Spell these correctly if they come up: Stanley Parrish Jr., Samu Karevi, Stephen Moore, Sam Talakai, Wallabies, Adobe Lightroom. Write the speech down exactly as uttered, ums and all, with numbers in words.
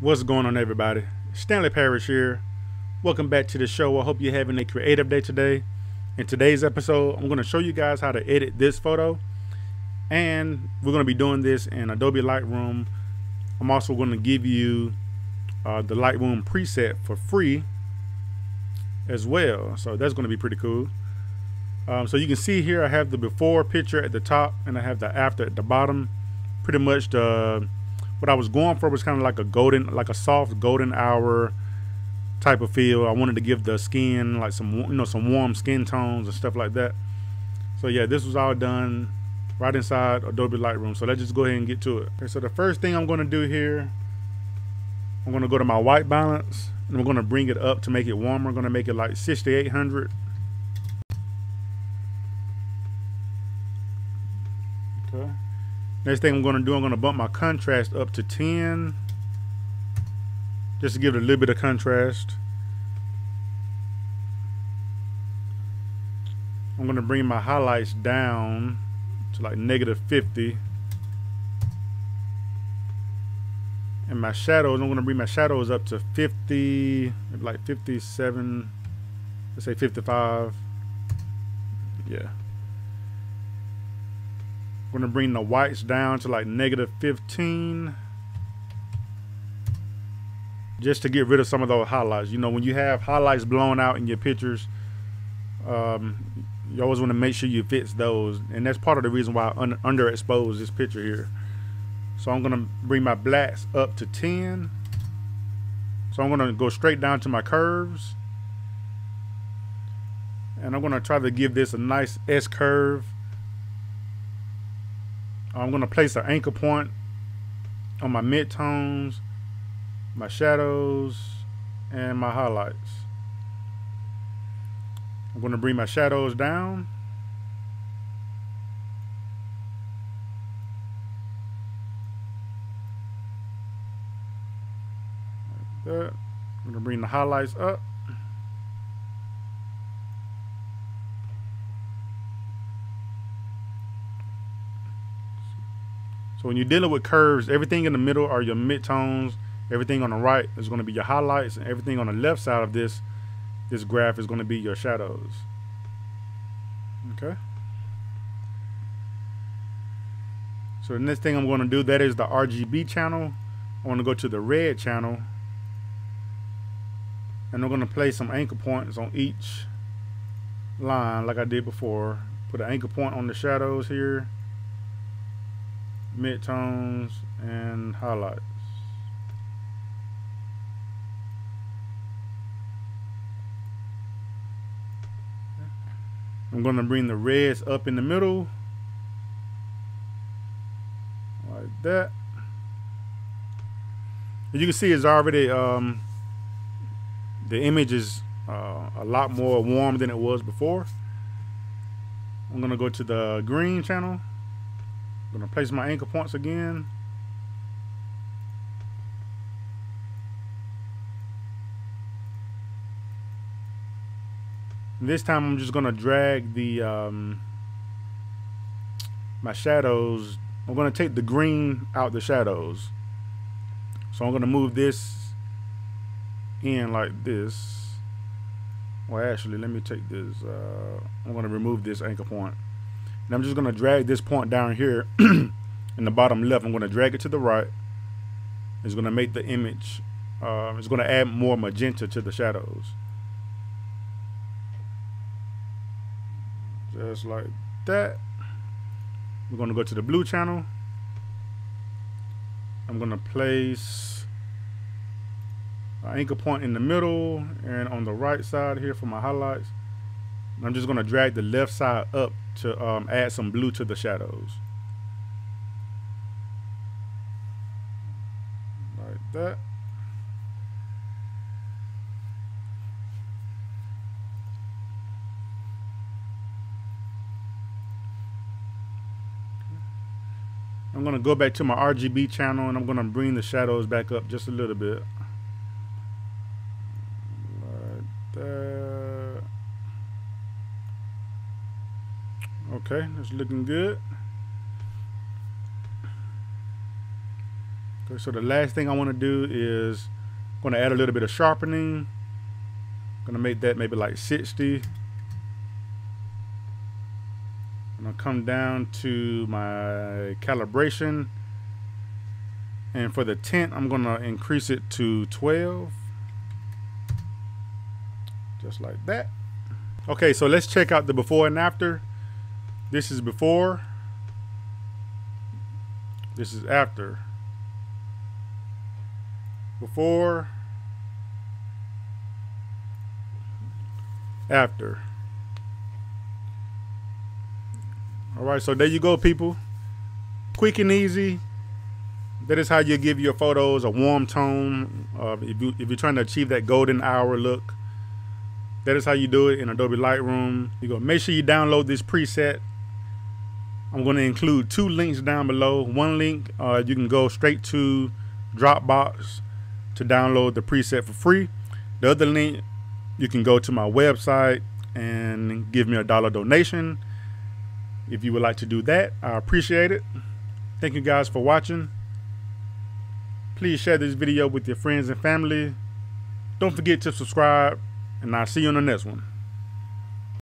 What's going on, everybody? Stanley Parrish here. Welcome back to the show. I hope you're having a creative day today. In today's episode, I'm going to show you guys how to edit this photo, and we're going to be doing this in Adobe Lightroom. I'm also going to give you uh, the Lightroom preset for free as well, so that's going to be pretty cool. Um, so you can see here I have the before picture at the top and I have the after at the bottom. Pretty much the what I was going for was kind of like a golden, like a soft golden hour type of feel. I wanted to give the skin like some, you know, some warm skin tones and stuff like that. So yeah, this was all done right inside Adobe Lightroom. So let's just go ahead and get to it. Okay, so the first thing I'm going to do here, I'm going to go to my white balance and we're going to bring it up to make it warmer. I'm going to make it like sixty-eight hundred. Okay. Next thing I'm going to do, I'm going to bump my contrast up to ten, just to give it a little bit of contrast. I'm going to bring my highlights down to like negative fifty, and my shadows, I'm going to bring my shadows up to fifty, like fifty-seven, let's say fifty-five. Yeah. I'm going to bring the whites down to like negative fifteen, just to get rid of some of those highlights. You know, when you have highlights blown out in your pictures, um, you always want to make sure you fix those, and that's part of the reason why I un underexposed this picture here. So I'm going to bring my blacks up to ten. So I'm going to go straight down to my curves, and I'm going to try to give this a nice S curve. I'm going to place an anchor point on my midtones, my shadows, and my highlights. I'm going to bring my shadows down. Like that. I'm going to bring the highlights up. So when you're dealing with curves, everything in the middle are your midtones. Everything on the right is going to be your highlights, and everything on the left side of this this graph is going to be your shadows. Okay. So the next thing I'm going to do, that is the R G B channel. I want to go to the red channel, and I'm going to place some anchor points on each line, like I did before. Put an anchor point on the shadows here, midtones, and highlights. I'm going to bring the reds up in the middle like that. As you can see, it's already um, the image is uh, a lot more warm than it was before. I'm going to go to the green channel. I'm going to place my anchor points again. And this time I'm just going to drag the um, my shadows. I'm going to take the green out the shadows. So I'm going to move this in like this. Well, actually, let me take this. Uh, I'm going to remove this anchor point. And I'm just going to drag this point down here in the bottom left. I'm going to drag it to the right. It's going to make the image, uh, it's going to add more magenta to the shadows. Just like that. We're going to go to the blue channel. I'm going to place an anchor point in the middle and on the right side here for my highlights. I'm just going to drag the left side up to um, add some blue to the shadows. Like that. I'm going to go back to my R G B channel and I'm going to bring the shadows back up just a little bit. Like that. Okay, that's looking good. Okay, so the last thing I want to do is I'm going to add a little bit of sharpening. I'm going to make that maybe like sixty. I'm going to come down to my calibration. And for the tint, I'm going to increase it to twelve. Just like that. Okay, so let's check out the before and after. This is before. This is after. Before. After. All right, so there you go, people. Quick and easy. That is how you give your photos a warm tone. Uh, if, you, if you're trying to achieve that golden hour look, that is how you do it in Adobe Lightroom. You go, make sure you download this preset. I'm going to include two links down below. One link, uh, you can go straight to Dropbox to download the preset for free. The other link, you can go to my website and give me a dollar donation if you would like to do that. I appreciate it. Thank you guys for watching. Please share this video with your friends and family. Don't forget to subscribe, and I'll see you on the next one.